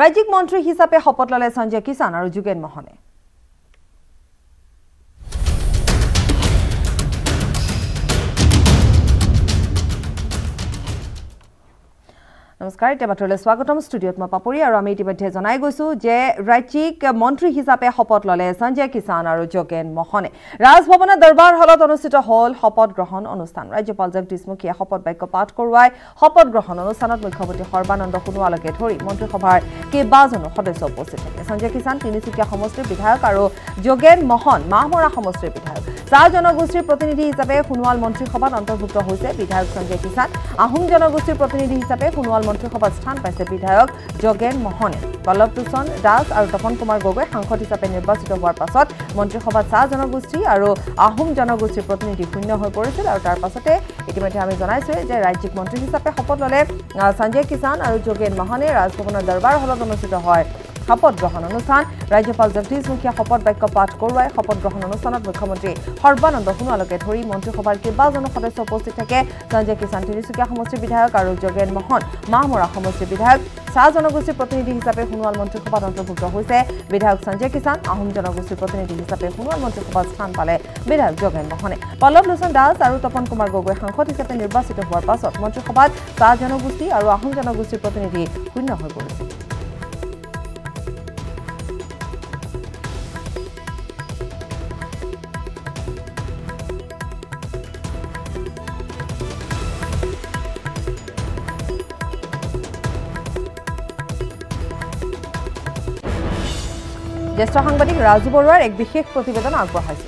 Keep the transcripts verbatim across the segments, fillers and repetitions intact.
ৰাজ্যিক মন্ত্ৰী হিচাপে শপত ললে সঞ্জয় কিষাণ আৰু যোগেন মোহনে। নমস্কাৰ, এটা বাতৰিলৈ স্বাগতম। ষ্টুডিঅ'ত মই পাপৰি আৰু আমি ইতিমধ্যে জনাই গৈছো যে ৰাজ্যিক মন্ত্ৰী হিচাপে শপত ল'লে সঞ্জয় কিষাণ আৰু যোগেন মোহনে। ৰাজভৱনৰ দৰবাৰ হলত অনুষ্ঠিত হ'ল শপত গ্ৰহণ অনুষ্ঠান। ৰাজ্যপাল জগদীশ মুখীয়ে শপত বাক্য পাঠ কৰোৱাই শপত গ্ৰহণ অনুষ্ঠানত মুখ্যমন্ত্ৰী সৰ্বানন্দ সোণোৱালকে ধৰি মন্ত্ৰীসভাৰ কেইবাজনো সদস্য উপস্থিত থাকে। সঞ্জয় কিষাণ তিনিচুকীয়া সমষ্টিৰ বিধায়ক আৰু যোগেন মোহন মাহমৰা সমষ্টিৰ বিধায়ক। চাহ জনগোষ্ঠীৰ প্ৰতিনিধি হিচাপে সোণোৱাল মন্ত্ৰীসভাত অন্তৰ্ভুক্ত হৈছে বিধায়ক সঞ্জয় কিষাণ। আহোম জনগোষ্ঠীৰ প্ৰতিনিধি হিচাপে সোণোৱাল মন্ত্ৰীসভাত স্থান পাইছে বিধায়ক যোগেন মোহনে। পল্লৱভূষণ দাস আৰু তপন কুমাৰ গগৈ সাংসদ হিচাপে নিৰ্বাচিত হোৱাৰ পাছত মন্ত্ৰীসভাত চাহ জনগোষ্ঠী আৰু আহোম জনগোষ্ঠীৰ প্ৰতিনিধি শূন্য হৈ পৰিছিল। আৰু তাৰ পাছতে ইতিমধ্যে আমি জনাইছোৱে যে ৰাজ্যিক মন্ত্ৰী হিচাপে শপত ল'লে সঞ্জয় কিষাণ আৰু যোগেন মোহনে। ৰাজভৱনৰ দৰবাৰ হলত অনুষ্ঠিত হয় শপত গ্ৰহণ অনুষ্ঠান। ৰাজ্যপাল জগদীশ মুখীয়ে শপত বাক্য পাঠ কৰোৱাই শপত গ্ৰহণ অনুষ্ঠানত মুখ্যমন্ত্ৰী সৰ্বানন্দ সোণোৱালকে ধৰি মন্ত্ৰীসভাৰ কেইবাজনো সদস্য উপস্থিত থাকে। সঞ্জয় কিষাণ তিনিচুকীয়া সমষ্টিৰ বিধায়ক আৰু যোগেন মোহন মাহমৰা সমষ্টিৰ বিধায়ক। চাহ জনগোষ্ঠীৰ প্ৰতিনিধি হিচাপে সোণোৱাল মন্ত্ৰীসভাত অন্তৰ্ভুক্ত হৈছে বিধায়ক সঞ্জয় কিষাণ। আহোম জনগোষ্ঠীৰ প্ৰতিনিধি হিচাপে সোণোৱাল মন্ত্ৰীসভাত স্থান পালে বিধায়ক যোগেন মোহনে। পল্লৱভূষণ দাস আৰু তপন কুমাৰ গগৈ সাংসদ হিচাপে নিৰ্বাচিত হোৱাৰ পাছত মন্ত্ৰীসভাত চাহ জনগোষ্ঠী আৰু আহোম জনগোষ্ঠীৰ প্ৰতিনিধি শূন্য হৈ পৰিছিল। জ্যেষ্ঠ সাংবাদিক ৰাজু বৰুৱাৰ এক বিশেষ প্ৰতিবেদন আগবঢ়াইছে।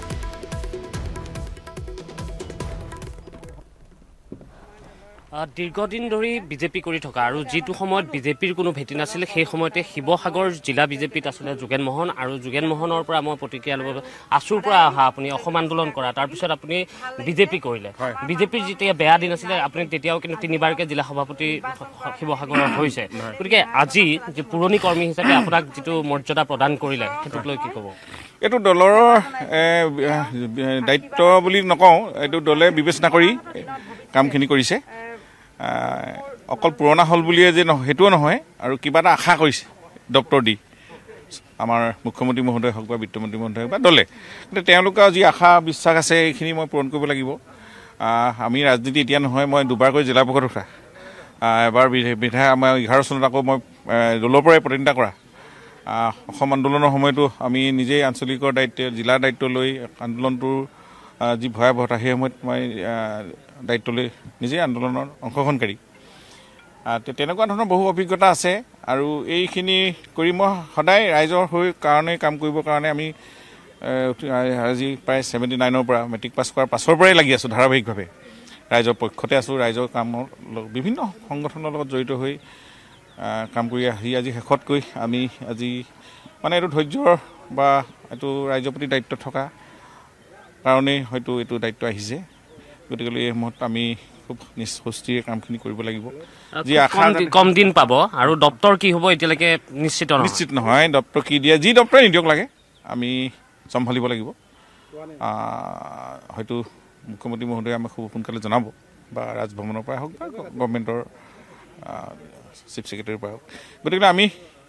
দীৰ্ঘদিন ধৰি বিজেপি কৰি থকা আৰু যিটো সময়ত বিজেপিৰ কোনো ভেটি নাছিল সেই সময়তে শিৱসাগৰ জিলা বিজেপিত আছিলে যোগেন মোহন। আৰু যোগেন মোহনৰ পৰা মই প্ৰতিক্ৰিয়া ল'ব আছুৰ পৰা অহা আপুনি অসম আন্দোলন কৰা, তাৰপিছত আপুনি বিজেপি কৰিলে। বিজেপিৰ যেতিয়া বেয়া দিন আছিলে আপুনি তেতিয়াও কিন্তু তিনিবাৰকৈ জিলা সভাপতি শিৱসাগৰত হৈছে। গতিকে আজি যে পুৰণি কৰ্মী হিচাপে আপোনাক যিটো মৰ্যাদা প্ৰদান কৰিলে সেইটোক লৈ কি ক'ব? এইটো দলৰ দায়িত্ব বুলি নকওঁ, এইটো দলে বিবেচনা কৰি কামখিনি কৰিছে। অকল পুৰণা হল বুলিয়ে যে নহয়, সেইটোও নহয়, আৰু কিবা এটা আশা কৰিছে ডক্টৰ দি আমাৰ মুখ্যমন্ত্ৰী মহোদয় হওক বা বিত্তমন্ত্ৰী মহোদয় হওক বা দলে। কিন্তু তেওঁলোকৰ যি আশা বিশ্বাস আছে এইখিনি মই পূৰণ কৰিব লাগিব। আমি ৰাজনীতি এতিয়া নহয়, মই দুবাৰকৈ জিলা পৰিষদ উঠা, এবাৰ বিধায়ক, আমাৰ এঘাৰ চনত আকৌ মই দলৰ পৰাই প্ৰতিনিধিত্ব কৰা। অসম আন্দোলনৰ সময়তো আমি নিজেই আঞ্চলিকৰ দায়িত্ব, জিলাৰ দায়িত্ব লৈ আন্দোলনটোৰ যি ভয়াৱহতা সেই সময়ত মই দায়িত্ব লৈ নিজেই আন্দোলনৰ অংশগ্ৰহণকাৰী। তেনেকুৱা ধৰণৰ বহু অভিজ্ঞতা আছে আৰু এইখিনি কৰি মই সদায় ৰাইজৰ হৈ কাৰণে কাম কৰিবৰ কাৰণে আমি আজি প্ৰায় ছেভেণ্টি নাইনৰ পৰা মেট্ৰিক পাছ কৰাৰ পাছৰ পৰাই লাগি আছোঁ। ধাৰাবাহিকভাৱে ৰাইজৰ পক্ষতে আছোঁ, ৰাইজৰ কামৰ বিভিন্ন সংগঠনৰ লগত জড়িত হৈ কাম কৰি আহি আজি শেষতকৈ আমি আজি মানে এইটো ধৈৰ্যৰ বা এইটো ৰাইজৰ প্ৰতি দায়িত্ব থকা কাৰণেই হয়তো এইটো দায়িত্ব আহিছে। গতিকে এই মুহূৰ্তত আমি খুব নিশ্চিতভাৱে কামখিনি কৰিব লাগিব। যি আশা কম দিন পাব আৰু দপ্তৰ কি হ'ব এতিয়ালৈকে নিশ্চিত নিশ্চিত নহয়। দপ্তৰ কি দিয়ে, যি দপ্তৰে নিদিয়ক লাগে আমি চম্ভালিব লাগিব। হয়তো মুখ্যমন্ত্ৰী মহোদয়ে আমাক খুব সোনকালে জনাব, বা ৰাজভৱনৰ পৰা হওক বা গভৰ্ণমেণ্টৰ চিফ ছেক্ৰেটাৰীৰ পৰা হওক। গতিকে আমি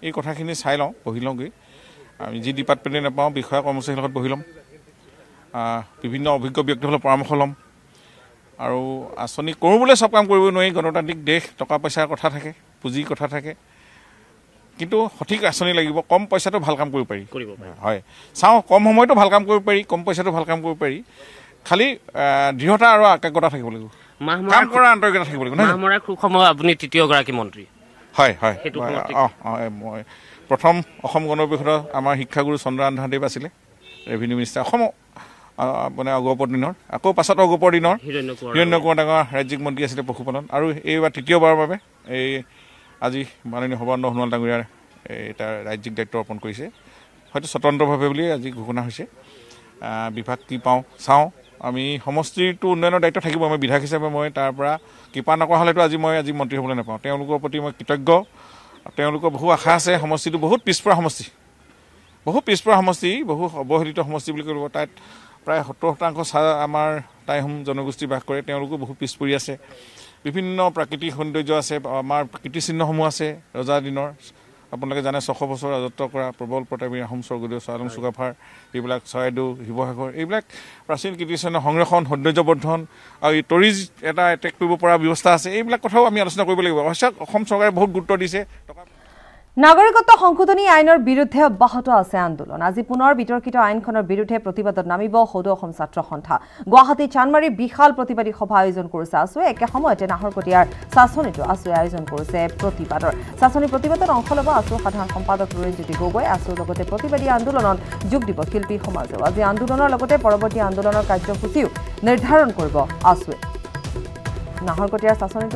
এই কথাখিনি চাই লওঁ, বহি লওঁগৈ। আমি যি ডিপাৰ্টমেণ্টে নাপাওঁ বিষয়া কৰ্মচাৰীৰ লগত বহি ল'ম, বিভিন্ন অভিজ্ঞ ব্যক্তিসকলৰ পৰামৰ্শ ল'ম। আৰু আঁচনি কৰোঁ বোলে চব কাম কৰিব নোৱাৰি, গণতান্ত্ৰিক দেশ, টকা পইচাৰ কথা থাকে, পুঁজিৰ কথা থাকে, কিন্তু সঠিক আঁচনি লাগিব। কম পইচাটো ভাল কাম কৰিব পাৰি, হয়, চাওঁ কম সময়তো ভাল কাম কৰিব পাৰি, কম পইচাটো ভাল কাম কৰিব পাৰি। খালি দৃঢ়তা আৰু একাগ্ৰতা থাকিব লাগিব, কাম কৰাৰ আন্তৰিকতা থাকিব লাগিব। মাহমৰা খুব সময় আপুনি তৃতীয়গৰাকী মন্ত্ৰী, হয় হয়, অঁ অঁ, মই প্ৰথম অসম গণ পৰিষদৰ আমাৰ শিক্ষাগুৰু চন্দ্ৰ আন্ধাৰদেৱ আছিলে ৰেভিনিউ মিনিষ্টাৰ, অসমৰ মানে অগপৰ দিনৰ, আকৌ পাছত অগপৰ দিনৰ হিৰণ্য কোঁৱৰ ডাঙৰ ৰাজ্যিক মন্ত্ৰী আছিলে পশুপালন। আৰু এইবাৰ তৃতীয়বাৰৰ বাবে এই আজি মাননীয় সৰ্বানন্দ সোণোৱাল ডাঙৰীয়াৰ এই তাৰ ৰাজ্যিক দায়িত্ব অৰ্পণ কৰিছে। হয়তো স্বতন্ত্ৰভাৱে বুলি আজি ঘোষণা হৈছে। বিভাগ কি পাওঁ চাওঁ, আমি সমষ্টিৰটো উন্নয়নৰ দায়িত্ব থাকিব। মই বিধায়ক হিচাপে মই তাৰ পৰা কৃপা নকৰা হ'লেতো আজি মই আজি মন্ত্ৰী হ'বলৈ নাপাওঁ। তেওঁলোকৰ প্ৰতি মই কৃতজ্ঞ। তেওঁলোকৰ বহু আশা আছে। সমষ্টিটো বহুত পিছপৰা সমষ্টি, বহু পিছপৰা সমষ্টি, বহু অৱহেলিত সমষ্টি বুলি ক'ব। তাত প্ৰায় সত্তৰ শতাংশ চাহ আমাৰ টাই হোম জনগোষ্ঠী বাস কৰে। তেওঁলোকো বহুত পিছ পৰি আছে। বিভিন্ন প্ৰাকৃতিক সৌন্দৰ্য আছে, আমাৰ কীৰ্তিচিহ্নসমূহ আছে ৰজাৰ দিনৰ, আপোনালোকে জানে ছশ বছৰ ৰাজত্ব কৰা প্ৰবল প্ৰতাপী আহোম স্বৰ্গদেউ চাউলুং চুকাফাৰ এইবিলাক চৰাইদেউ শিৱসাগৰ এইবিলাক প্ৰাচীন কীৰ্তিচিহ্ন সংৰক্ষণ সৌন্দৰ্যবৰ্ধন আৰু টৰিজ এটা এটেক কৰিব পৰা ব্যৱস্থা আছে এইবিলাক কথাও আমি আলোচনা কৰিব লাগিব অৱশ্যে অসম চৰকাৰে বহুত গুৰুত্ব দিছে নাগৰিকত্ব সংশোধনী আইনৰ বিৰুদ্ধে অব্যাহত আছে আন্দোলন আজি পুনৰ বিতৰ্কিত আইনখনৰ বিৰুদ্ধে প্ৰতিবাদত নামিব সদৌ অসম ছাত্ৰ সন্থা গুৱাহাটী চানমাৰী বিশাল প্ৰতিবাদী সভা আয়োজন কৰিছে আছুৱে একে সময়তে নাহৰকটীয়াৰ শাসনিত আছুৱে আয়োজন কৰিছে প্ৰতিবাদৰ শাসনিত প্ৰতিবাদত অংশ ল'ব আছু সাধাৰণ সম্পাদক ৰঞ্জিত গগৈ আছুৰ লগতে প্ৰতিবাদী আন্দোলনত যোগ দিব শিল্পী সমাজে আজি আন্দোলনৰ লগতে পৰৱৰ্তী আন্দোলনৰ কাৰ্যসূচীও নিৰ্ধাৰণ কৰিব আছুৱে নাহৰকটীয়াৰ শাসনিত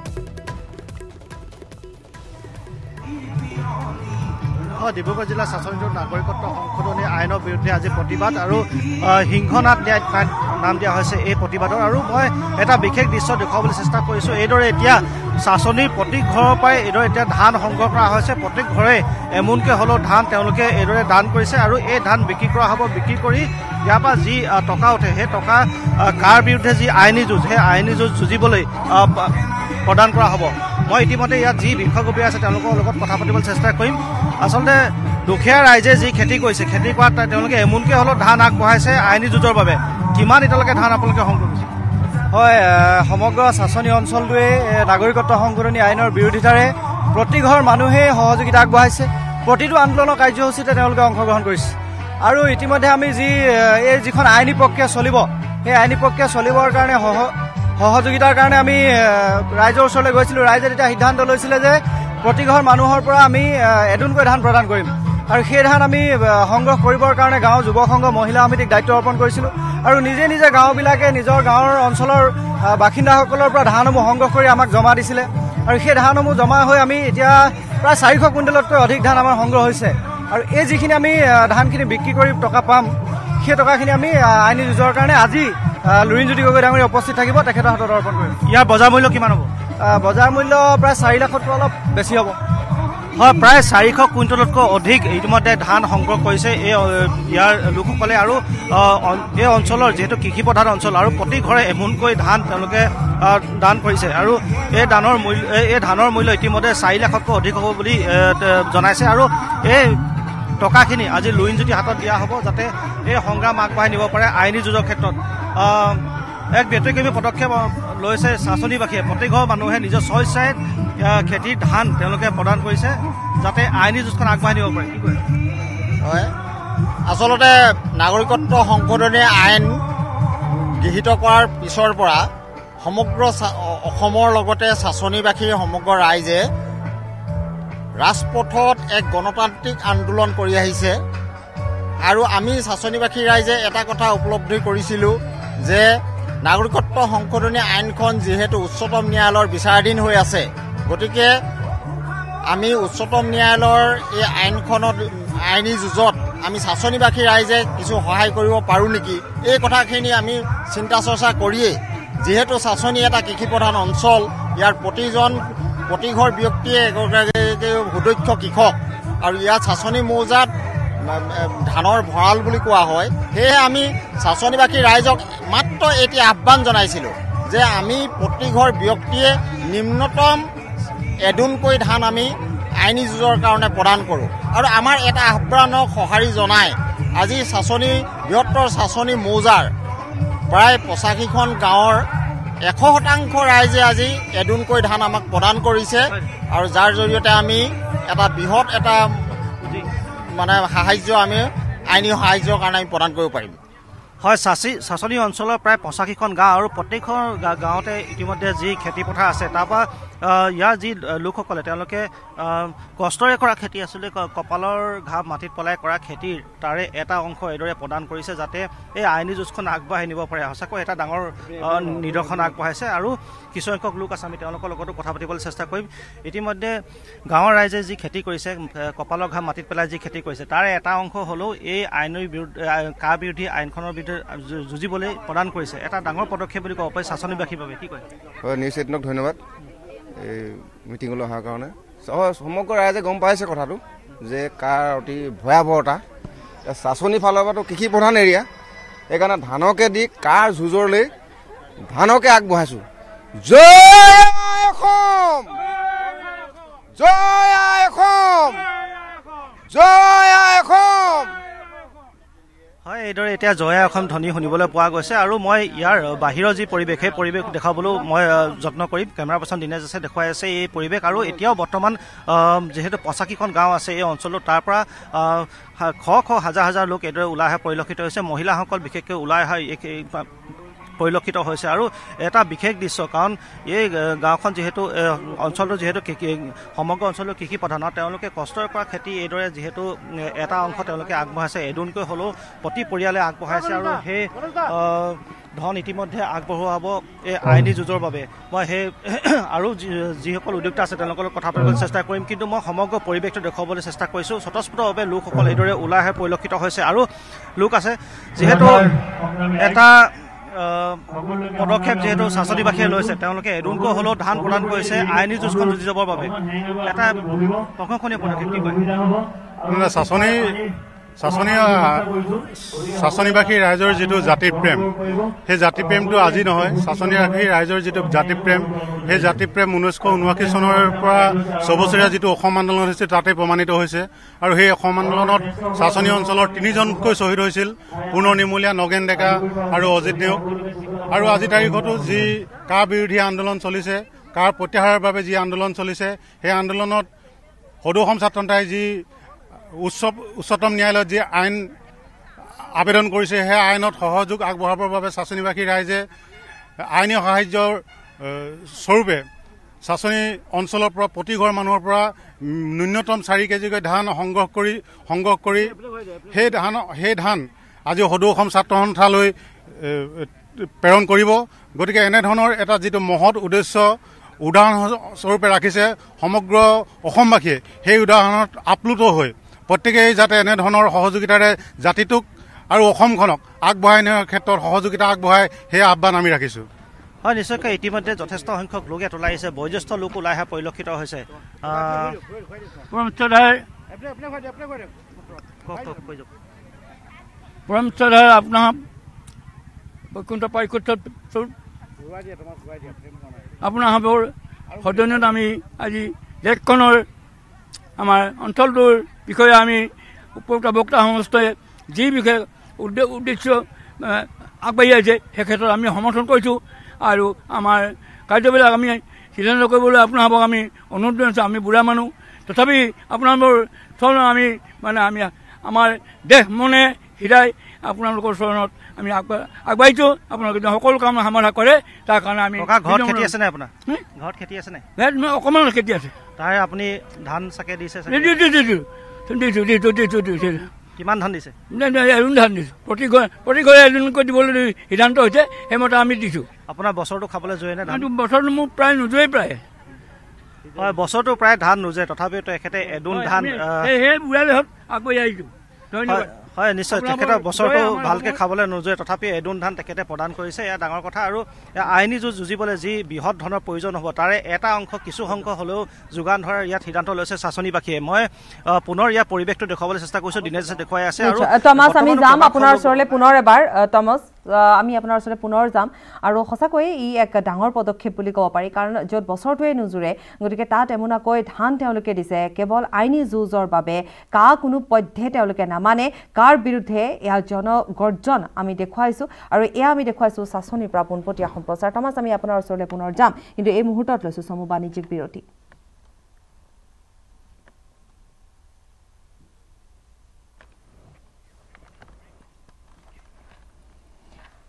डिब्रुगढ़ जिला शासन नागरिकत्व संशोधन आईन विरुद्ध आज प्रतिबाद और हिंघनाथ नाम दिया प्रतिबाद और मैं एटा विशेष दृश्य देखा चेष्टा कर शासनी प्रत्येक घर पर यह धान संग्रह कर प्रत्येक घरे एमुनके हलो धान दान और ये धान बिक्री हम बिक्री कर इारा जी टका उठे सै टका कार विरुद्धे जी आईनी जुज है आईनी जुज जुझिबले प्रदान हम मैं इतिम्य इतना जी विशेषज्ञ आज कथा पाती चेष्टा कर आसलते दुखिया राइजे जी खेती करते खेती कर एमुनके हलो धान आगे आईनी जुजर बे कितना इतना धान अपने संग्रह হয় সমগ্ৰ শাসনী অঞ্চলটোৱে নাগৰিকত্ব সংশোধনী আইনৰ বিৰোধিতাৰে প্ৰতিঘৰ মানুহে সহযোগিতা আগবঢ়াইছে প্ৰতিটো আন্দোলনৰ কাৰ্যসূচীতে তেওঁলোকে অংশগ্ৰহণ কৰিছে আৰু ইতিমধ্যে আমি যি এই যিখন আইনী প্ৰক্ৰিয়া চলিব সেই আইনী প্ৰক্ৰিয়া চলিবৰ কাৰণে সহযোগিতাৰ কাৰণে আমি ৰাইজৰ ওচৰলৈ গৈছিলোঁ ৰাইজে এটা সিদ্ধান্ত লৈছিলে যে প্ৰতিঘৰ মানুহৰ পৰা আমি এডুনকৈ ধান প্ৰদান কৰিম আৰু সেই ধান আমি সংগ্ৰহ কৰিবৰ কাৰণে গাঁৱৰ যুৱ সংঘ মহিলা সমিতিক দায়িত্ব অৰ্পণ কৰিছিলোঁ আৰু নিজে নিজে গাঁওবিলাকে নিজৰ গাঁৱৰ অঞ্চলৰ বাসিন্দাসকলৰ পৰা ধানসমূহ সংগ্ৰহ কৰি আমাক জমা দিছিলে আৰু সেই ধানসমূহ জমা হৈ আমি এতিয়া প্ৰায় চাৰিশ কুইণ্টেলতকৈ অধিক ধান আমাৰ সংগ্ৰহ হৈছে আৰু এই যিখিনি আমি ধানখিনি বিক্ৰী কৰি টকা পাম সেই টকাখিনি আমি আইনী যুঁজৰ কাৰণে আজি লুৰিণজ্যোতি গগৈ ডাঙৰীয়া উপস্থিত থাকিব তেখেতৰ হাতত অৰ্পণ কৰিম ইয়াৰ বজাৰ মূল্য কিমান হ'ব বজাৰ মূল্য প্ৰায় চাৰি লাখতকৈ অলপ বেছি হ'ব হয় প্ৰায় চাৰিশ কুইণ্টেলতকৈ অধিক ইতিমধ্যে ধান সংগ্ৰহ কৰিছে এই ইয়াৰ লোকসকলে আৰু এই অঞ্চলৰ যিহেতু কৃষি প্ৰধান অঞ্চল আৰু প্ৰতি ঘৰে এমুনকৈ ধান তেওঁলোকে দান কৰিছে আৰু এই ধানৰ মূল্য এই ধানৰ মূল্য ইতিমধ্যে চাৰি লাখতকৈ অধিক হ'ব বুলি জনাইছে আৰু এই টকাখিনি আজি লুৰিণজ্যোতি হাতত দিয়া হ'ব যাতে এই সংগ্ৰাম আগবঢ়াই নিব পাৰে আইনী যুঁজৰ ক্ষেত্ৰত এক ব্যতিক্ৰমী পদক্ষেপ লৈছে শাসনীবাসীয়ে প্ৰতিঘৰ মানুহে নিজৰ স্বইচ্ছাই খেতিৰ ধান তেওঁলোকে প্ৰদান কৰিছে যাতে আইনী যুঁজখন আগবঢ়াই নিব পাৰে কি কয় হয় আচলতে নাগৰিকত্ব সংশোধনী আইন গৃহীত কৰাৰ পিছৰ পৰা সমগ্ৰ অসমৰ লগতে শাসনীবাসীৰ সমগ্ৰ ৰাইজে ৰাজপথত এক গণতান্ত্ৰিক আন্দোলন কৰি আহিছে আৰু আমি শাসনীবাসী ৰাইজে এটা কথা উপলব্ধি কৰিছিলোঁ যে নাগৰিকত্ব সংশোধনী আইনখন যিহেতু উচ্চতম ন্যায়ালয়ৰ বিচাৰাধীন হৈ আছে গতিকে আমি উচ্চতম ন্যায়ালয়ৰ এই আইনখনত আইনী যুঁজত আমি শাসনীবাসী ৰাইজে কিছু সহায় কৰিব পাৰোঁ নেকি এই কথাখিনি আমি চিন্তা চৰ্চা কৰিয়ে যিহেতু শাসনী এটা কৃষি প্ৰধান অঞ্চল ইয়াৰ প্ৰতিজন প্ৰতিঘৰ ব্যক্তিয়ে এগৰাকী সুদক্ষ কৃষক আৰু ইয়াৰ শাসনী মৌজাত ধানৰ ভঁৰাল বুলি কোৱা হয় সেয়ে আমি শাসনীবাসী ৰাইজক মাত্ৰ এটি আহ্বান জনাইছিলোঁ যে আমি প্ৰতিঘৰ ব্যক্তিয়ে নিম্নতম এডুনকৈ ধান আমি আইনী যুঁজৰ কাৰণে প্ৰদান কৰোঁ আৰু আমাৰ এটা আহ্বানক সঁহাৰি জনাই আজি শাসনী বৃহত্তৰ শাসনী মৌজাৰ প্ৰায় পঁচাশীখন গাঁৱৰ এশ শতাংশ ৰাইজে আজি এডুনকৈ ধান আমাক প্ৰদান কৰিছে আৰু যাৰ জৰিয়তে আমি এটা বৃহৎ এটা মানে সাহায্য আমি আইনী সাহায্যৰ কাৰণে আমি প্ৰদান কৰিব পাৰিম হয় শাসী শাসনী অঞ্চলৰ প্ৰায় পঁচাশীখন গাঁও আৰু প্ৰত্যেকখন গাঁৱতে ইতিমধ্যে যি খেতি পথাৰ আছে তাৰপৰা ইয়াৰ যি লোকসকলে তেওঁলোকে কষ্টৰে কৰা খেতি আছিলে কপালৰ ঘাম মাটিত পেলাই কৰা খেতিৰ তাৰে এটা অংশ এইদৰে প্ৰদান কৰিছে যাতে এই আইনী যুঁজখন আগবঢ়াই নিব পাৰে সঁচাকৈ এটা ডাঙৰ নিদৰ্শন আগবঢ়াইছে আৰু কিছুসংখ্যক লোক আছে আমি তেওঁলোকৰ লগতো কথা পাতিবলৈ চেষ্টা কৰিম ইতিমধ্যে গাঁৱৰ ৰাইজে যি খেতি কৰিছে কপালৰ ঘাম মাটিত পেলাই যি খেতি কৰিছে তাৰে এটা অংশ হ'লেও এই আইনৰ বিৰুদ্ধে কাৰ বিৰোধী আইনখনৰ বিৰুদ্ধে যুঁজিবলৈ প্ৰদান কৰিছে এটা ডাঙৰ পদক্ষেপ বুলি ক'ব পাৰি শাসনীবাসীৰ বাবে কি কয় হয় নিউজ এইটক ধন্যবাদ এই মিটিংলৈ অহাৰ কাৰণে সমগ্ৰ ৰাইজে গম পাইছে কথাটো যে কাৰ অতি ভয়াৱহতা শাসনী ফালৰ পৰাতো কৃষি প্ৰধান এৰিয়া সেইকাৰণে ধানকে দি কাৰ যুঁজৰলৈ ধানকে আগবঢ়াইছো জয় অসম জয় অসম জয় অসম হয় এডৰ এতিয়া জয় অসম ধ্বনি শুনিবলৈ পোৱা গৈছে আৰু মই ইয়াৰ বাহিৰৰ যি পৰিবেশ সেই পৰিবেশ দেখাবলৈ মই যত্ন কৰিম কেমেৰা পাৰ্সন দিনেশ আছে দেখুৱাই আছে এই পৰিবেশ আৰু এতিয়াও বৰ্তমান যেহেতু পচাকিখন গাঁও আছে এই অঞ্চলৰ তাৰ পৰা খ খ হাজাৰ হাজাৰ লোক এডৰে ওলাই আহে পৰিলক্ষিত হৈছে মহিলাসকল বিশেষকৈ ওলাই আহে পৰিলক্ষিত হৈছে আৰু এটা বিশেষ দৃশ্য কাৰণ এই গাঁওখন যেহেতু অঞ্চলটো যেহেতু সমগ্ৰ অঞ্চলৰ কৃষি প্ৰধান তেওঁলোকে কষ্টৰ কৰা খেতি এইদৰে যেহেতু এটা অংশ তেওঁলোকে আগবঢ়াইছে এদুনকৈ হ'লেও প্ৰতি পৰিয়ালে আগবঢ়াইছে আৰু সেই ধন ইতিমধ্যে আগবঢ়োৱা হ'ব এই আইনী যুঁজৰ বাবে মই সেই আৰু যিসকল উদ্যোক্তা আছে তেওঁলোকৰ কথা পাতিবলৈ চেষ্টা কৰিম কিন্তু মই সমগ্ৰ পৰিৱেশটো দেখুৱাবলৈ চেষ্টা কৰিছোঁ স্বতঃস্ফূৰ্তভাৱে লোকসকল এইদৰে ওলাই আহে পৰিলক্ষিত হৈছে আৰু লোক আছে যিহেতু এটা পদক্ষেপ যেহেতু শাসনীবাসীয়ে লৈছে তেওঁলোকে এডুনকৈ হ'লেও ধান প্ৰদান কৰিছে আইনী যুঁজখন যুঁজি যাবৰ বাবে এটা প্ৰশংসনীয় পদক্ষেপ কি কয় শাসনী শাসনীয় শাসনীবাসী ৰাইজৰ যিটো জাতিপ্ৰেম সেই জাতিপ্ৰেমটো আজি নহয় শাসনীবাসী ৰাইজৰ যিটো জাতিপ্ৰেম সেই জাতিপ্ৰেম ঊনৈছশ ঊনাশী চনৰ পৰা ছবছৰীয়া যিটো অসম আন্দোলন হৈছে তাতে প্ৰমাণিত হৈছে আৰু সেই অসম আন্দোলনত শাসনীয় অঞ্চলৰ তিনিজনকৈ শ্বহীদ হৈছিল পূৰ্ণ নিমূলীয়া নগেন ডেকা আৰু অজিত নেওগ আৰু আজিৰ তাৰিখতো যি কাৰ বিৰোধী আন্দোলন চলিছে কাৰ প্ৰত্যাহাৰৰ বাবে যি আন্দোলন চলিছে সেই আন্দোলনত সদৌ অসম ছাত্ৰ সন্থাই যি উচ্চ উচ্চতম ন্যায়ালয়ত যি আইন আবেদন কৰিছে সেই আইনত সহযোগ আগবঢ়াবৰ বাবে শাসনীবাসী ৰাইজে আইনী সাহায্যৰ স্বৰূপে শাসনী অঞ্চলৰ পৰা প্ৰতিঘৰ মানুহৰ পৰা ন্যূনতম চাৰি কেজিকৈ ধান সংগ্ৰহ কৰি সংগ্ৰহ কৰি সেই ধান সেই ধান আজি সদৌ অসম ছাত্ৰ সন্থালৈ প্ৰেৰণ কৰিব গতিকে এনেধৰণৰ এটা যিটো মহৎ উদ্দেশ্য উদাহৰণস্বৰূপে ৰাখিছে সমগ্ৰ অসমবাসীয়ে সেই উদাহৰণত আপ্লুত হৈ প্ৰত্যেকেই যাতে এনেধৰণৰ সহযোগিতাৰে জাতিটোক আৰু অসমখনক আগবঢ়াই নিয়াৰ ক্ষেত্ৰত সহযোগিতা আগবঢ়াই সেই আহ্বান আমি ৰাখিছোঁ হয় নিশ্চয়কৈ ইতিমধ্যে যথেষ্ট সংখ্যক লোক ইয়াত ওলাই আহিছে বয়োজ্যেষ্ঠ লোক ওলাই অহা পৰিলক্ষিত হৈছে আপোনাসৱৰ সদনত আমি আজি দেশখনৰ আমাৰ অঞ্চলটোৰ বিষয়ে আমি উপভোক্তা বক্তা সংস্থাই যি বিষয়ে উদ্দেশ্য আগবাঢ়ি আহিছে সেই ক্ষেত্ৰত আমি সমৰ্থন কৰিছোঁ আৰু আমাৰ কাৰ্যবিলাক আমি সিদ্ধান্ত কৰিবলৈ আপোনাসৱক আমি অনুৰোধ জনাইছোঁ আমি বুঢ়া মানুহ তথাপি আপোনালোকৰ চৰণত আমি মানে আমি আমাৰ দেশ মনে হৃদয় আপোনালোকৰ চৰণত আমি আগবাঢ়িছোঁ আপোনালোকে সকলো কাম সমাধা কৰে তাৰ কাৰণে আমি ঘৰত খেতি আছে নে আপোনাৰ ঘৰত খেতি আছে নে অকণমান খেতি আছে তাৰে আপুনি ধান চাকে দিছে কিমান ধান দিছে এৰুণ ধান দিছোঁ প্ৰতি ঘৰ প্ৰতি ঘৰে এৰুণকৈ দিবলৈ সিদ্ধান্ত হৈছে সেইমতে আমি দিছোঁ আপোনাৰ বছৰটো খাবলৈ জোৰে নে বছৰটো মোৰ প্ৰায় নোজোৰেই প্ৰায় হয় বছৰটো প্ৰায় ধান নোজোৰে তথাপিও তেখেতে এডুণ ধান সেই বুঢ়া দেহত আগবাঢ়ি আহিছোঁ ধন্যবাদ হয় নিশ্চয় তেখেতৰ বছৰটো ভালকৈ খাবলৈ নোযোৰে তথাপি এডুণ ধান তেখেতে প্ৰদান কৰিছে এয়া ডাঙৰ কথা আৰু আইনী যুঁজ যুঁজিবলৈ যি বৃহৎ ধনৰ প্ৰয়োজন হ'ব তাৰে এটা অংশ কিছু সংখ্য হ'লেও যোগান ধৰাৰ ইয়াত সিদ্ধান্ত লৈছে শাসনীবাসীয়ে মই পুনৰ ইয়াৰ পৰিৱেশটো দেখুৱাবলৈ চেষ্টা কৰিছোঁ দিনেশ দেখুৱাই আছে আৰু টমাছ আমি যাম আপোনাৰ ওচৰলৈ পুনৰ এবাৰ টমাছ আমি আপোনাৰ ওচৰলৈ পুনৰ যাম আৰু সঁচাকৈ ই এক ডাঙৰ পদক্ষেপ বুলি ক'ব পাৰি কাৰণ য'ত বছৰটোৱে নোজোৰে গতিকে তাত এমোনাকৈ ধান তেওঁলোকে দিছে কেৱল আইনী যুঁজৰ বাবে কা কোনো পধ্যে তেওঁলোকে নামানে কাৰ বিৰুদ্ধে এয়া জনগৰ্জন আমি দেখুৱাইছোঁ আৰু এয়া আমি দেখুৱাইছোঁ শাসনীৰ পৰা পোনপটীয়া সম্প্ৰচাৰ টমাছ আমি আপোনাৰ ওচৰলৈ পুনৰ যাম কিন্তু এই মুহূৰ্তত লৈছোঁ চমু বাণিজ্যিক বিৰতি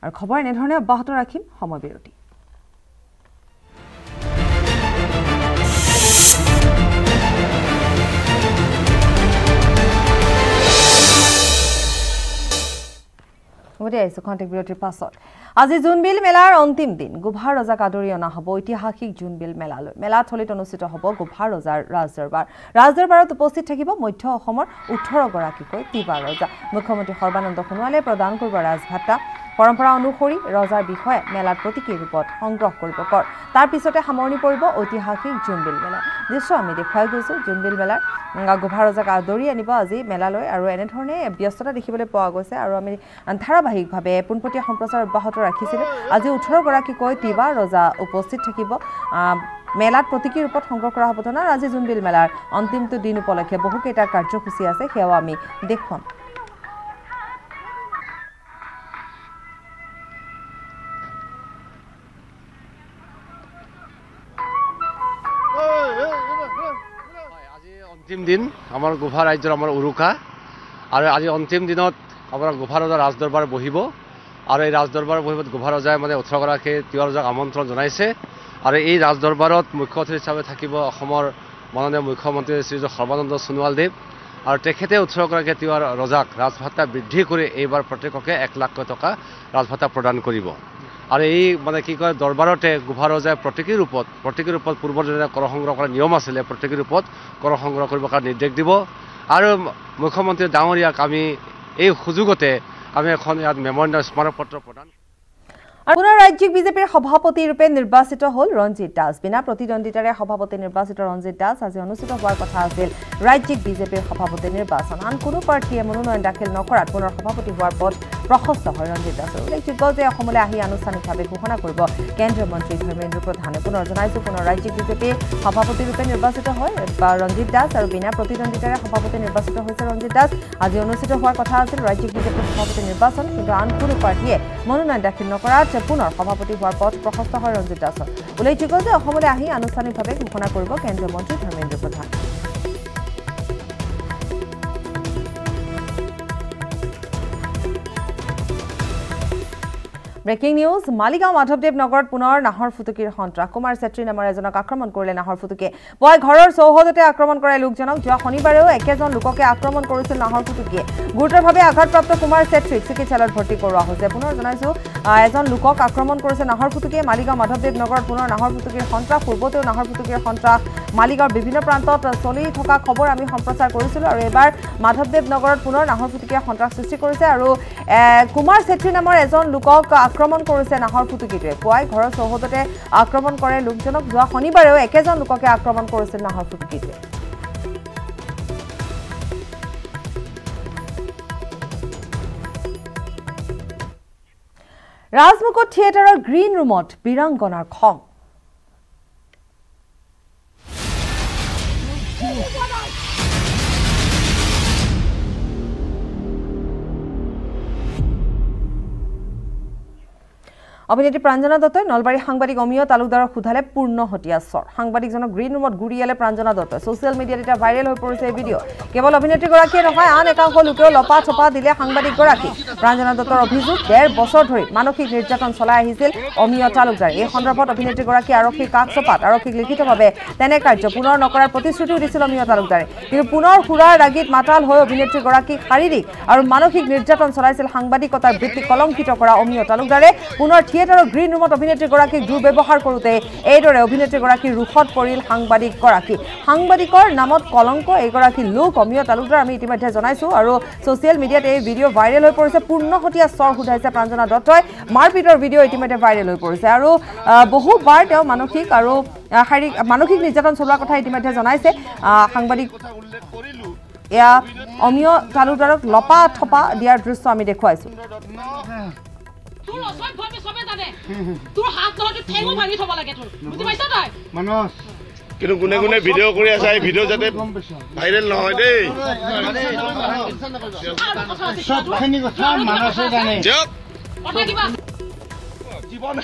আৰু খবৰ এনেধৰণে অব্যাহত ৰাখিম সময় বিৰতি আজি জোনবিল মেলাৰ অন্তিম দিন গোভাৰ ৰজাক আদৰি অনা হ'ব ঐতিহাসিক জোনবিল মেলালৈ মেলাথলীত অনুষ্ঠিত হ'ব গোভাৰ ৰজাৰ ৰাজদৰবাৰ ৰাজদৰবাৰত উপস্থিত থাকিব মধ্য অসমৰ ওঠৰ গৰাকীকৈ তিৱা ৰজা মুখ্যমন্ত্ৰী সৰ্বানন্দ সোণোৱালে প্ৰদান কৰিব ৰাজভাতা পৰম্পৰা অনুসৰি ৰজাৰ বিষয়ে মেলাত প্ৰতিকি ৰূপত সংগ্ৰহ কৰিব কৰ তাৰ পিছতে সামৰণি পৰিব ঐতিহাসিক জোনবিল মেলা দৃশ্য আমি দেখাই গৈছো জোনবিল মেলাৰ গভা ৰজাক আদৰি আনিব আজি মেলালৈ আৰু এনে ধৰণে ব্যস্ততা দেখিবলৈ পোৱা গৈছে আৰু আমি ধাৰাবাহিকভাৱে পুনপটীয়া সম্প্ৰচাৰ অব্যাহত ৰাখিছিল আজি eighteen গৰাকী কৈ তিৱা ৰজা উপস্থিত থাকিব মেলাত প্ৰতিকি ৰূপত সংগ্ৰহ কৰা হ'ব ধনা আজি জোনবিল মেলাৰ অন্তিমটো দিন উপলক্ষে বহুকেইটা কাৰ্যসূচী আছে সেয়া আমি দেখোন Antim din, amar Gopha Rajyor amar Uruka, aru aaj antim dinot amar Gopha Rajar Raj Darbar bohibo, aru ei Raj Darbar bohibot Gopha Rajay mane eighteen goraki Tiwa Rajak amantron jonaise, aru ei Raj Darbarot mukhya othiti hisabe thakibo Asomor mananiya mukhyamantri Shri Sarbananda Sonowal Dev, aru tekhete eighteen goraki Tiwa Rajak rajbhata briddhi kori eibar protekoke one lakh taka rajbhata prodan koribo. Aru ei mane ki koy Darbarote Gopha Rajay proteki rupot proteki rupot purbor jene kor songroh korar niyom asile proteki rupot কৰ সংগ্ৰহ কৰিব কাৰ নিৰ্দেশ দিব আৰু মুখ্যমন্ত্ৰী ডাঙৰিয়াক আমি এই সুযোগতে আমি এখন ইয়াত মেমোৰাণ্ডাম স্মাৰকপত্ৰ প্ৰদান পুনৰ ৰাজ্যিক বিজেপিৰ সভাপতি ৰূপে নিৰ্বাচিত হ'ল ৰঞ্জিত দাস বিনা প্ৰতিদ্বন্দ্বিতাৰে সভাপতি নিৰ্বাচিত ৰঞ্জিত দাস আজি অনুষ্ঠিত হোৱাৰ কথা আছিল ৰাজ্যিক বিজেপিৰ সভাপতি নিৰ্বাচন আন কোনো পাৰ্টিয়ে মনোনয়ন দাখিল নকৰাত পুনৰ সভাপতি হোৱাৰ পথ প্ৰশস্ত হয় ৰঞ্জিত দাসৰ উল্লেখযোগ্য যে অসমলৈ আহি আনুষ্ঠানিকভাৱে ঘোষণা কৰিব কেন্দ্ৰীয় মন্ত্ৰী ধৰ্মেন্দ্ৰ প্ৰধানে পুনৰ জনাইছে পুনৰ ৰাজ্যিক বিজেপিৰ সভাপতি ৰূপে নিৰ্বাচিত হয় ৰঞ্জিত দাস আৰু বিনা প্ৰতিদ্বন্দ্বিতাৰে সভাপতি নিৰ্বাচিত হৈছে ৰঞ্জিত দাস আজি অনুষ্ঠিত হোৱাৰ কথা আছিল ৰাজ্যিক বিজেপিৰ সভাপতি নিৰ্বাচন কিন্তু আন কোনো পাৰ্টিয়ে মনোনয়ন দাখিল নকৰাত পুনৰ সভাপতি হোৱাৰ পথ প্ৰশস্ত হয় ৰঞ্জিত দাসৰ উল্লেখযোগ্য যে অসমলৈ আহি আনুষ্ঠানিকভাৱে ঘোষণা কৰিব কেন্দ্ৰীয় মন্ত্ৰী ধৰ্মেন্দ্ৰ প্ৰধান Breaking news, Maligao Madhavdev Nagar Punar Nahar Futukir Hontra. Kumar Setri Namar ejonok Akraman Korile Nahar Futuke. Boy Ghoror Sohodote Akraman Kora Lokjonok Joa Shonibareo twenty-one Lokoke Akraman Korisil Nahar Futuke. Gurutor Bhabe Aghatprapto Kumar Setri Chikitsa Chalat Bhorti Koroa Hoise. Punar Jonaisu ejon Lokok Akraman Korise Nahar Futuke. Maligao Madhavdev Nagar Punar Nahar Futukir Hontra. Purboteo Nahar Futukir Hontra. Maligaor bibhinno prantot choli thoka khobor ami samprochar korisilu aru ebar Madhavdev Nagarot punor Nahar Futukiye Hontra srishti korise aru Kumar Setri namor ejon lokok akraman korise Nahar Futukite puai ghoror sohodote akraman kore lokjonok joa shonibareo ekejon lokoke akraman korisil Nahar Futukite Rajmukot theater or green roomot birangonar khong অভিনেত্ৰী প্ৰাঞ্জনা দত্তই নলবাৰী সাংবাদিক অমিয় তালুকদাৰৰ খুধালে পূৰ্ণ হটিয়া সৰ সাংবাদিকজনক green ৰুমত গুৰিয়ালে প্ৰাঞ্জনা দত্তই social মিডিয়াত এটা ভাইৰেল হৈ পৰিছে এই ভিডিঅ' কেৱল অভিনেত্ৰী গৰাকীয়ে নহয় আন একাংশ লোকেও লপা ছপা দিলে সাংবাদিক গৰাকী প্ৰাঞ্জনা দত্তৰ অভিযোগ ডেৰ বছৰ ধৰি মানসিক নিৰ্যাতন চলাই আহিছিল অমিয় তালুকদাৰ এই সন্দৰ্ভত অভিনেত্ৰী গৰাকী আৰক্ষী কাক ছপাত আৰক্ষীক লিখিতভাৱে তেনে কাৰ্য পুনৰ নকৰাৰ প্ৰতিশ্ৰুতি দিছিল অমিয় তালুকদাৰে কিন্তু পুনৰ খুৰাৰ ৰাগীত মাতাল হৈ অভিনেত্ৰী গৰাকী শাৰীৰিক আৰু মানসিক নিৰ্যাতন চলাইছিল সাংবাদিকতাৰ বৃত্তি কলংকিত কৰা অমিয় তালুকদাৰে পুনৰ Theatre green room of Vinetri Goraki, Drew Bebohar Korute, Edor of Vinetri Goraki, Ruhot Koril, Hangbadi Koraki, Hangbadi Kor, Namot Kolonko, Egoraki, Luke, Omio Taluda, Mitimates on Isu, Aro, social media video viral for Sapurno Hotia Sor, who has a Pranzana Dotoy, Marpeter video intimate viral for Saro, Bohu Bart, Manokik, Aro, Manokik is on Sorakota, intimate on Ise, Hangbadi Ya, Omio Taluda, Lopa, Topa, dear Drew Swami de Quaisu. Two or some for me, so bad. Two hot to take over my side. Manos, video Korea side videos at the I don't know. I Our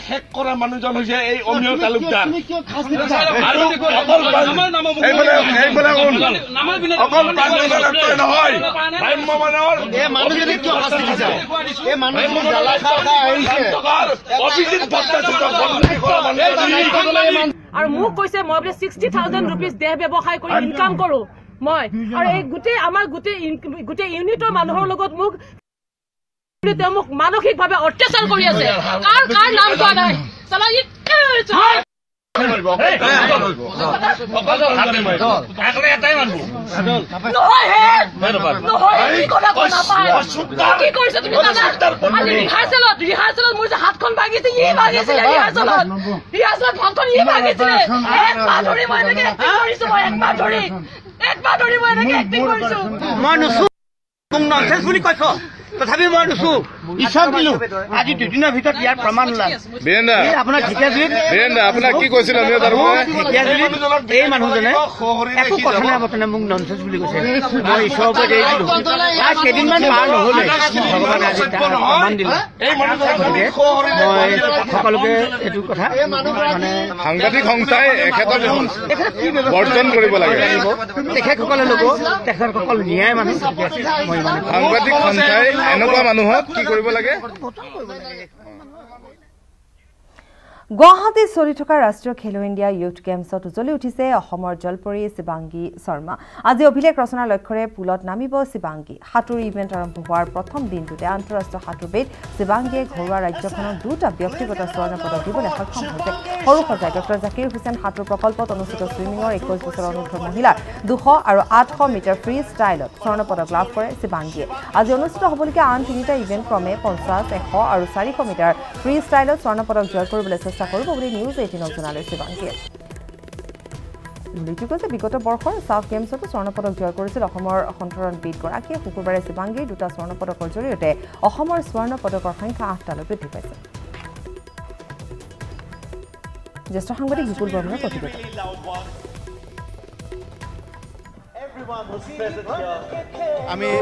Muko said more than sixty thousand rupees there before high income guru. My a good day, Amar good in good unit of Manhologot Muk Manoki Papa or Tessal Korea. I তথাপি মই নুসু ইছাক দিলু আজি দুদিনৰ ভিতৰত ইয়াৰ প্ৰমাণ লাভ বেনা আপোনাক ঠিকা দিল বেনা আপোনাক কি কৈছিল আমি তাৰ মই ঠিকা দিল এই মানুহজনে একো কথা নাই বতনা মোক ননসেন্স বুলি কৈছে মই ইছৰ ওপৰত এই দিলু আ কেদিনমান পাৰ নহলে ভগৱান আজি প্ৰমাণ দিল এই মানুহজনে খহৰি মই সকলোকে এটো কথা মানে সাংগঠনিক সংস্থাই এখেতৰ বৰ্জন কৰিব লাগে তেখেতসকলে লব তেখেতসকল ন্যায় মানুহ মই মানে সাংগঠনিক সংস্থাই Guwahati Solitoka Rashtriya Khelo India Youth Games at Ujoli utise Ahomor Jolpori Sibangi Sarma. Aji obhilekh rachona lokhyore pulot namibo Sibangi. Hatur event arambho hoar prothom dintote antarashtriya haturbed Sibangiye ghoruwa rajyokhonon duta byaktigoto swarna podak dibole sakshom hoise. Horu khojai Doctor Zakir Hussain hatur prokolpot onustito swimmingor ekaish bochor onurdho mohila two hundred aru eight hundred meter free styleot swarna podak labh kore Sibangiye. Aji onustito hobolika an tinita event krome fifty one hundred aru four hundred meter free styleot swarna podak joy koribole News eighteen of journalists. Because the Bigotta Borkor, South Games of the Sonopod of Jorkorsil, Homer, Hunter and Pete Goraki, Hukubara Sibangi, Duta Sonopod of Jorjote, or Homer Swarnopod of Hanka after the British. Just a hungry Hukul Governor. Everyone was present here. I mean,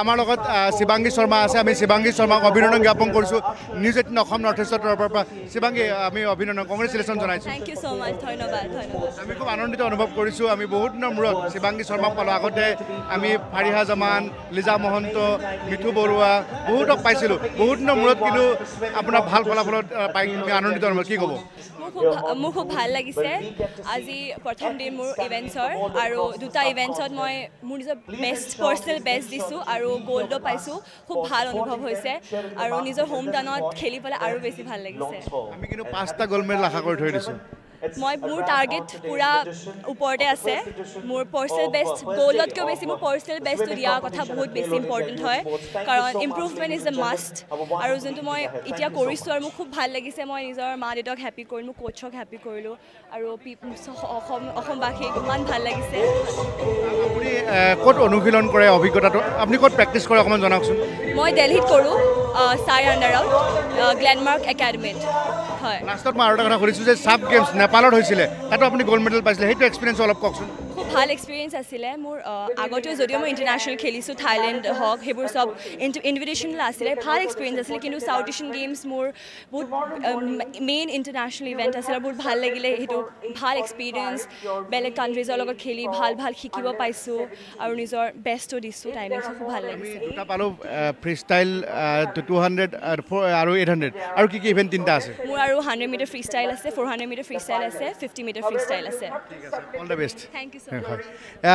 Amalokot, Sibangi Sarma, I mean, Sibangi Sarma, Obinon Gapon Kursu, News at Noham, not Tester, Sibangi, I mean, Obinon, congratulations on it. Thank you so much, Toynobal. I mean, I don't know about Kursu, I mean, Bohutnam Road, Sibangi Sarma Palagote, I mean, Hari Hazaman, Liza Mohanto, Mitu Borua, Bohut of Paisilu, Bohutnam Road, Kilu, Abuna Halpala, Pine, Anonito, Kiko. Muhu Palagi said, Azi, Portam de Mur events or দুটা ইভেন্টত মই মোৰ নিজৰ best personal best দিছো আৰু gold পাইছো খুব ভাল অনুভৱ হৈছে আৰু নিজৰ হোম টানত খেলি পলে আৰু বেছি ভাল লাগিছে আমি কিন্তু পাঁচটা গোল মেল লাখা কৰি থৈ দিছো মই মোৰ টাৰ্গেট পুৰা ওপৰতে আছে মোৰ পাৰ্সোনাল বেষ্ট গোলতকৈ বেছি মোৰ পাৰ্সোনাল বেষ্ট দিয়া কথা বহুত বেছি ইম্পৰ্টেন্ট হয় কাৰণ ইমপ্ৰুভমেন্ট ইজ এ মাষ্ট আৰু যোনটো মই ইতিয়া কৰিছো আৰু মোৰ খুব ভাল লাগিছে মই নিজৰ মা দেউতাক হেপি কৰিলো কোচক হেপি কৰিলো আৰু অসম অসমবাসী মান ভাল লাগিছে আপুনি কত অনুশীলন কৰে অভিজ্ঞতাটো আপুনি কত প্ৰেক্টিস কৰে অকমান জনাওকচোন মই দিল্লীত কৰো সাই আন্ডাৰআউট গ্লেনমাৰ্ক একাডেমিত হয় লাষ্টত মই আৰু এটা কথা কৰিছো যে সাব গেমস পালট হৈছিল তাতো আপুনি গোল্ড মেডেল পাইছিল হেটো এক্সপেৰিয়েন্স অলপ ককচোন খুব ভাল এক্সপেৰিয়েন্স আছিল মোৰ আগতে যদিও মই ইন্টাৰন্যাশনাল খেলিছো থাইল্যান্ড হক হেবুৰ সব ইনভিটেশনাল আছিল ভাল এক্সপেৰিয়েন্স আছিল কিন্তু সাউথ এশিয়ান গেমস মোৰ বহুত মেইন ইন্টাৰন্যাশনাল ইভেন্ট আছিল বহুত ভাল লাগিলে হেটো ভাল এক্সপেৰিয়েন্স বেলেগ কান্ট্ৰিজৰ লগত খেলি ভাল ভাল শিকিব পাইছো আৰু নিজৰ বেষ্ট দিছো টাইমিংছ খুব ভাল লাগিছে দুটা পালো ফ্ৰি স্টাইল two hundred আৰু eight hundred আৰু কি কি ইভেন্ট তিনটা আছে মোৰ আৰু one hundred metre free style আছে four hundred metre free style আছে fifty মিটাৰ ফ্রি স্টাইল আছে all the best thank you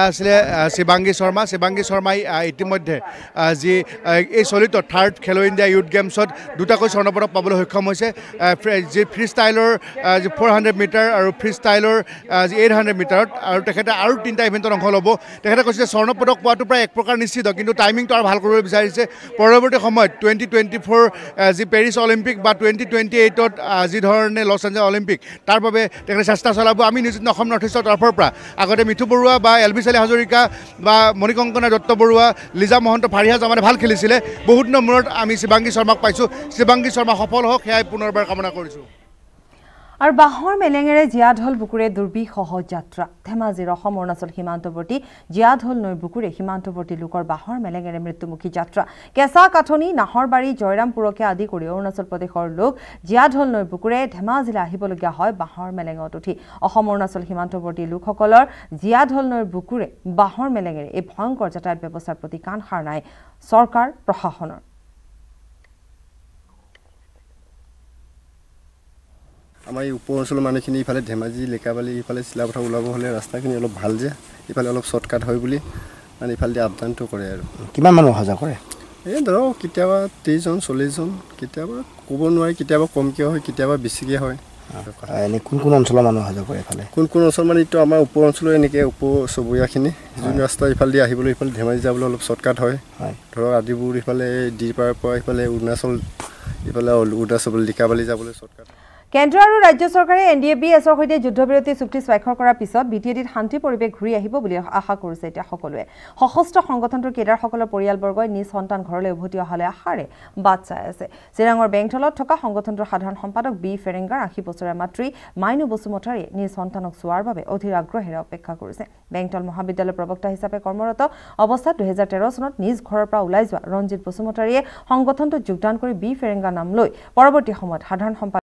আসলে শিবাঙ্গী শর্মা শিবাঙ্গী শর্মাই ইতিমধ্যে যে এই চলিত থার্ড খেলো ইন্ডিয়া ইউথ গেমছত দুটাকৈ স্বর্ণপদক পাবলৈ সক্ষম হৈছে যে ফ্রি স্টাইলৰ যে four hundred মিটাৰ আৰু ফ্ৰি স্টাইলৰ যে eight hundred মিটাৰত আৰু তেখেতে আৰু তিনটা ইভেন্টত অংশ ল'ব তেখেতে কৈছে স্বৰ্ণপদক পোৱাটো প্ৰায় এক প্ৰকাৰ নিশ্চিত কিন্তু টাইমিংটো আৰু ভাল কৰিব বিচাৰিছে পৰৱৰ্তী সময়ত twenty twenty-four যে পেৰিছ অলিম্পিক বা twenty twenty-eight ত আজি ধৰণে লস এঞ্জেলছ অলিম্পিক তাৰ বাবে তেখেতে চেষ্টা চলাব আমি নিশ্চিত অসম নৰ্থ ইষ্টৰ তৰফৰ পৰা আগতে মিঠু বৰুৱা বা এলবিছালী হাজৰিকা বা মণিকংকনা দত্ত বৰুৱা লিজা মহন্ত ফাৰিহাজ আমাৰ ভাল খেলিছিলে বহুত দিনৰ মূৰত আমি শিবাঙ্গী শৰ্মাক পাইছো শিবাঙ্গী শৰ্মা সফল হওক হেয়াই পুনৰবাৰ কামনা কৰিছো আৰু বাহৰ মেলেঙেৰে জিয়াঢল বুকুৰে দুৰ্বি সহজ যাত্ৰা ধেমাজিৰ অসম অৰুণাচল সীমান্তৱৰ্তী জিয়াঢল নৈ বুকুৰে সীমান্তৱৰ্তী লোকৰ বাহৰ মেলেঙেৰে মৃত্যুমুখী যাত্ৰা কেঁচা কাঠনি নাহৰবাৰী জয়ৰামপুৰকে আদি কৰি অৰুণাচল প্ৰদেশৰ লোক জিয়াঢল নৈ বুকুৰে ধেমাজিলৈ আহিবলগীয়া হয় বাহৰ মেলেঙত উঠি অসম অৰুণাচল সীমান্তৱৰ্তী লোকসকলৰ জিয়াঢল নৈৰ বুকুৰে বাহৰ মেলেঙেৰে এই ভয়ংকৰ যাতায়াত ব্যৱস্থাৰ প্ৰতি কাণ সাৰ নাই চৰকাৰ প্ৰশাসনৰ আমাৰ উপনচল মানেখিনি ইফালে ধেমাজি লেকাবালি ইফালে চিলাপথা উলাব হলে ৰাস্তাখিনি অলপ ভাল যে ইফালে অলপ শৰ্টকাট হয় বুলি মানে ইফালে আপডাউনটো কৰে আৰু কিমান মানুহ হাজা কৰে এই ধৰ কিতাবা thirty জন forty জন কিতাবা কোব নোৱাৰি কিতাবা কমকে হয় কিতাবা বেছিকে হয় Any Kunkun on Solomon has a way. Kunkun Solomon to Ama Ponsulo and Kepo, Sobuakini, Junasta Palia, Hipolipal, Demazablo of Shortcut Hoy, Tora Dibu Ripale, Deeper Poipale, Udnasol, Ipala, Udasol, Dicabalizable Shortcut. Kendra Rajosorca and D B as Hockey, Judobrity Subtis by Cocora Pisot, B T D Hunty Poribek, Ria Hibolia, Ahakurseta Hokole, Hohosta Hongotan to Kedar Hokola, Porial Borgo, Nis Hontan, Corle, Hutio Hale, Hare, Batsas, Serang or Bangtolo, Toka Hongotan to Hadhan Hompat, B. Ferengar, Hipposera Matri, Minu Busumotari, Nis Hontan of Suarba, Otira Grohera, Pekakurse, Bangtol Mohammed de la Provocta Hisape Cormoroto, Obosa to Hezat Terosnot, Nis Corpra, Liza, Ronjit Busumotari, Hongotan to Jutanko, B. Ferenganam Lui, Poraboti Homot, Hadhan Hompat.